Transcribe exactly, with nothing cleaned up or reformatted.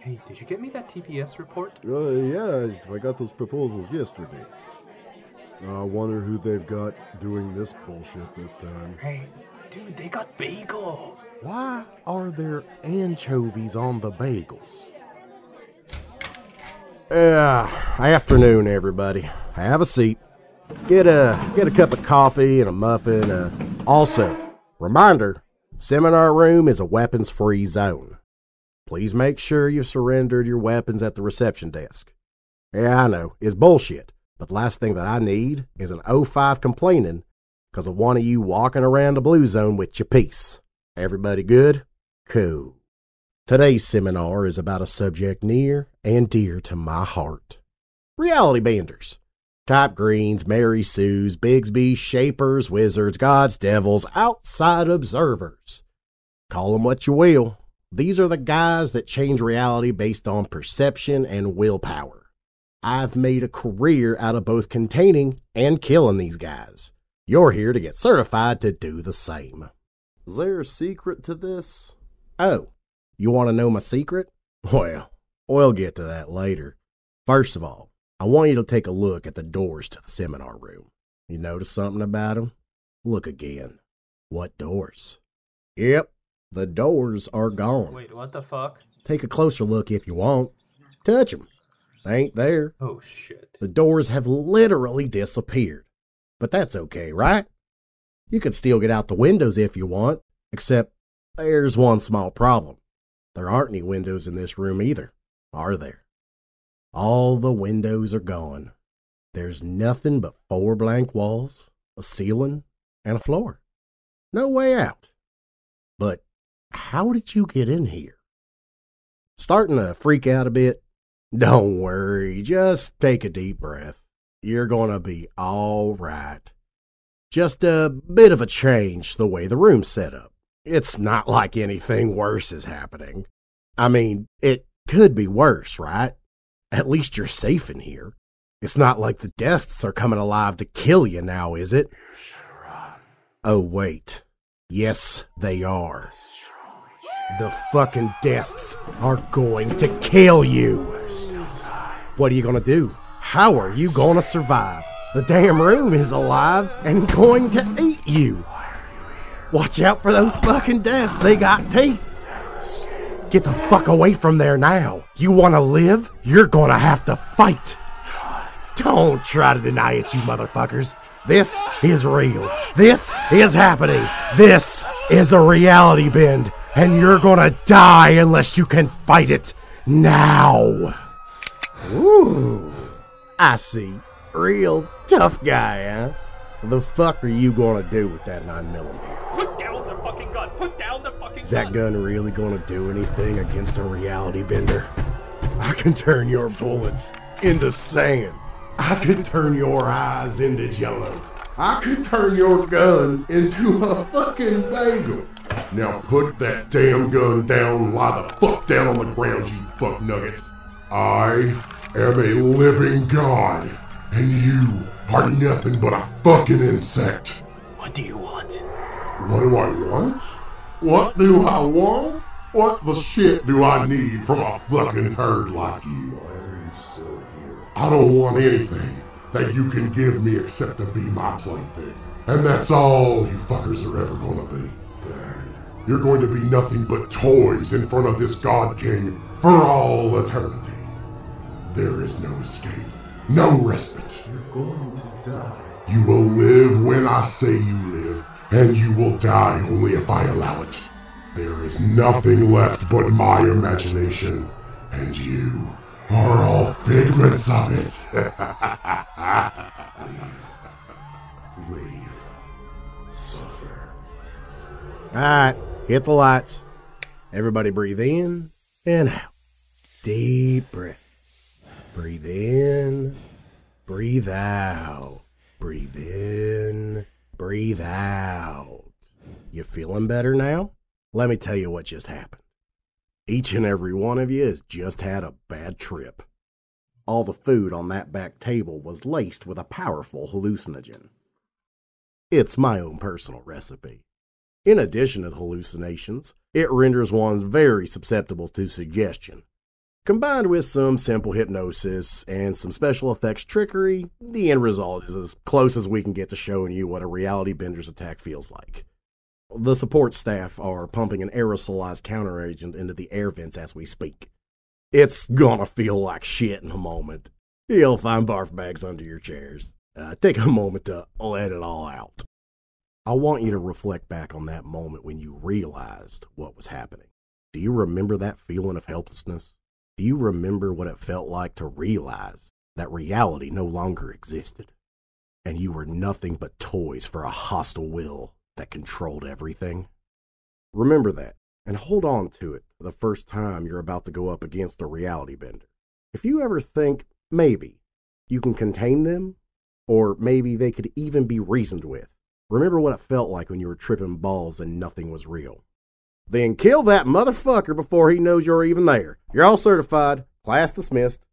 Hey, did you get me that T P S report? Uh, yeah, I got those proposals yesterday. I uh, wonder who they've got doing this bullshit this time. Hey, dude, they got bagels! Why are there anchovies on the bagels? Uh, afternoon, everybody. Have a seat. Get a, get a cup of coffee and a muffin. Uh, also, reminder, seminar room is a weapons-free zone. Please make sure you've surrendered your weapons at the reception desk. Yeah, I know, it's bullshit. But the last thing that I need is an O five complaining because of one of you walking around the blue zone with your piece. Everybody good? Cool. Today's seminar is about a subject near and dear to my heart. Reality Banders. Type Greens, Mary Sue's, Bigsby's, Shapers, Wizards, Gods, Devils, outside observers. Call them what you will. These are the guys that change reality based on perception and willpower. I've made a career out of both containing and killing these guys. You're here to get certified to do the same. Is there a secret to this? Oh, you want to know my secret? Well, we'll get to that later. First of all, I want you to take a look at the doors to the seminar room. You notice something about them? Look again. What doors? Yep, the doors are gone. Wait, what the fuck? Take a closer look if you want. Touch them. They ain't there. Oh, shit. The doors have literally disappeared. But that's okay, right? You could still get out the windows if you want, except there's one small problem. There aren't any windows in this room either, are there? All the windows are gone. There's nothing but four blank walls, a ceiling, and a floor. No way out. But how did you get in here? Starting to freak out a bit. Don't worry, just take a deep breath. You're gonna be all right. Just a bit of a change the way the room's set up. It's not like anything worse is happening. I mean, it could be worse, right? At least you're safe in here. It's not like the desks are coming alive to kill you now, is it? Oh, wait. Yes, they are. The fucking desks are going to kill you. What are you gonna do? How are you gonna survive? The damn room is alive and going to eat you. Watch out for those fucking desks, they got teeth. Get the fuck away from there now. You wanna live? You're gonna have to fight. Don't try to deny it, you motherfuckers. This is real. This is happening. This is a reality bend. And you're gonna die unless you can fight it now. Ooh, I see. Real tough guy, huh? The fuck are you gonna do with that nine millimeter? Put down the fucking gun! Put down the fucking gun! Is that gun really gonna do anything against a reality bender? I can turn your bullets into sand. I can turn your eyes into jello. I can turn your gun into a fucking bagel. Now put that damn gun down, lie the fuck down on the ground, you fuck nuggets. I am a living god, and you are nothing but a fucking insect. What do you want? What do I want? What do I want? What the shit do I need from a fucking turd like you? Why are you still here? I don't want anything that you can give me except to be my plaything. And that's all you fuckers are ever gonna be. You're going to be nothing but toys in front of this God King for all eternity. There is no escape, no respite. You're going to die. You will live when I say you live, and you will die only if I allow it. There is nothing left but my imagination, and you are all figments of it. Leave. Leave. Suffer. All right. Hit the lights. Everybody breathe in and out. Deep breath. Breathe in. Breathe out. Breathe in. Breathe out. You feeling better now? Let me tell you what just happened. Each and every one of you has just had a bad trip. All the food on that back table was laced with a powerful hallucinogen. It's my own personal recipe. In addition to the hallucinations, it renders one very susceptible to suggestion. Combined with some simple hypnosis and some special effects trickery, the end result is as close as we can get to showing you what a Reality Bender's attack feels like. The support staff are pumping an aerosolized counteragent into the air vents as we speak. It's gonna feel like shit in a moment. You'll find barf bags under your chairs. Uh, take a moment to let it all out. I want you to reflect back on that moment when you realized what was happening. Do you remember that feeling of helplessness? Do you remember what it felt like to realize that reality no longer existed, and you were nothing but toys for a hostile will that controlled everything? Remember that, and hold on to it the first time you're about to go up against a Reality Bender. If you ever think, maybe, you can contain them, or maybe they could even be reasoned with, remember what it felt like when you were tripping balls and nothing was real. Then kill that motherfucker before he knows you're even there. You're all certified. Class dismissed.